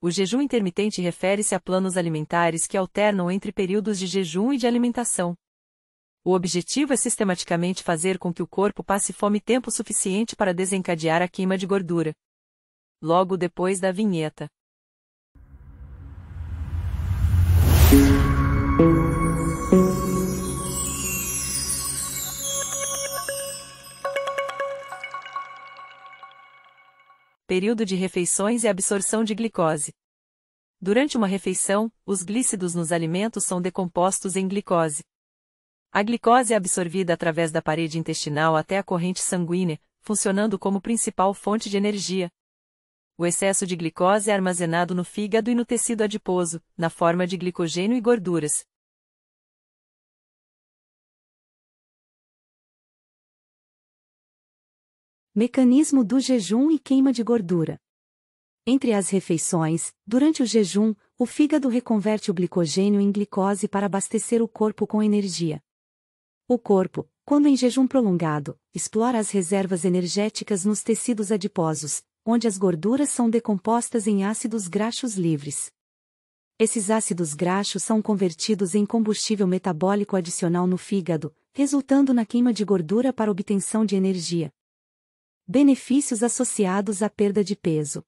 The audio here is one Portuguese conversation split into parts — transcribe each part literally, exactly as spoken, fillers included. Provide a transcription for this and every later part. O jejum intermitente refere-se a planos alimentares que alternam entre períodos de jejum e de alimentação. O objetivo é sistematicamente fazer com que o corpo passe fome tempo suficiente para desencadear a queima de gordura. Logo depois da vinheta. Período de refeições e absorção de glicose. Durante uma refeição, os glícidos nos alimentos são decompostos em glicose. A glicose é absorvida através da parede intestinal até a corrente sanguínea, funcionando como principal fonte de energia. O excesso de glicose é armazenado no fígado e no tecido adiposo, na forma de glicogênio e gorduras. Mecanismo do jejum e queima de gordura. Entre as refeições, durante o jejum, o fígado reconverte o glicogênio em glicose para abastecer o corpo com energia. O corpo, quando em jejum prolongado, explora as reservas energéticas nos tecidos adiposos, onde as gorduras são decompostas em ácidos graxos livres. Esses ácidos graxos são convertidos em combustível metabólico adicional no fígado, resultando na queima de gordura para obtenção de energia. Benefícios associados à perda de peso.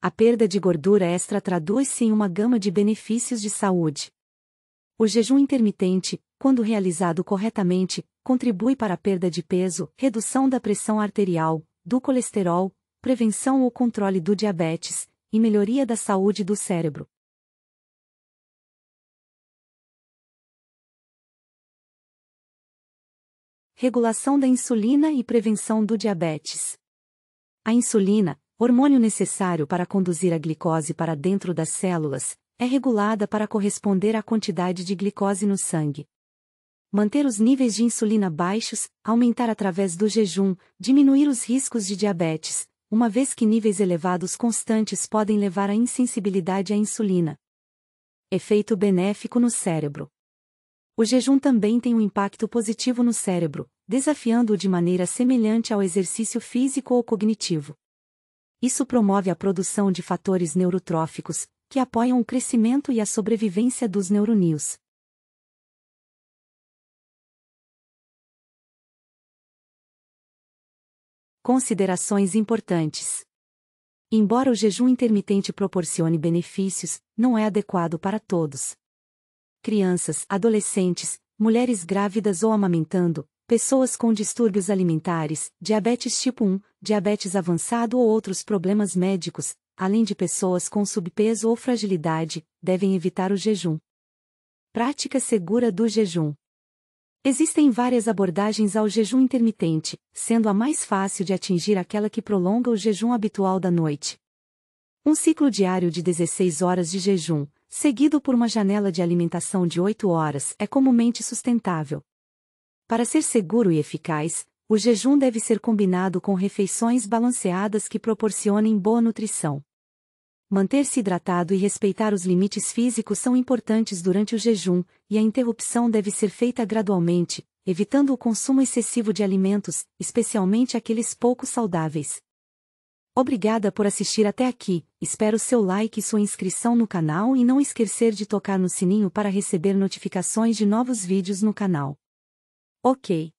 A perda de gordura extra traduz-se em uma gama de benefícios de saúde. O jejum intermitente, quando realizado corretamente, contribui para a perda de peso, redução da pressão arterial, do colesterol, prevenção ou controle do diabetes, e melhoria da saúde do cérebro. Regulação da insulina e prevenção do diabetes. A insulina, hormônio necessário para conduzir a glicose para dentro das células, é regulada para corresponder à quantidade de glicose no sangue. Manter os níveis de insulina baixos, aumentar através do jejum, diminuir os riscos de diabetes, uma vez que níveis elevados constantes podem levar à insensibilidade à insulina. Efeito benéfico no cérebro. O jejum também tem um impacto positivo no cérebro, desafiando-o de maneira semelhante ao exercício físico ou cognitivo. Isso promove a produção de fatores neurotróficos, que apoiam o crescimento e a sobrevivência dos neurônios. Considerações importantes. Embora o jejum intermitente proporcione benefícios, não é adequado para todos. Crianças, adolescentes, mulheres grávidas ou amamentando, pessoas com distúrbios alimentares, diabetes tipo um, diabetes avançado ou outros problemas médicos, além de pessoas com subpeso ou fragilidade, devem evitar o jejum. Prática segura do jejum. Existem várias abordagens ao jejum intermitente, sendo a mais fácil de atingir aquela que prolonga o jejum habitual da noite. Um ciclo diário de dezesseis horas de jejum, seguido por uma janela de alimentação de oito horas, é comumente sustentável. Para ser seguro e eficaz, o jejum deve ser combinado com refeições balanceadas que proporcionem boa nutrição. Manter-se hidratado e respeitar os limites físicos são importantes durante o jejum, e a interrupção deve ser feita gradualmente, evitando o consumo excessivo de alimentos, especialmente aqueles pouco saudáveis. Obrigada por assistir até aqui, espero seu like e sua inscrição no canal e não esquecer de tocar no sininho para receber notificações de novos vídeos no canal. Ok.